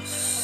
much.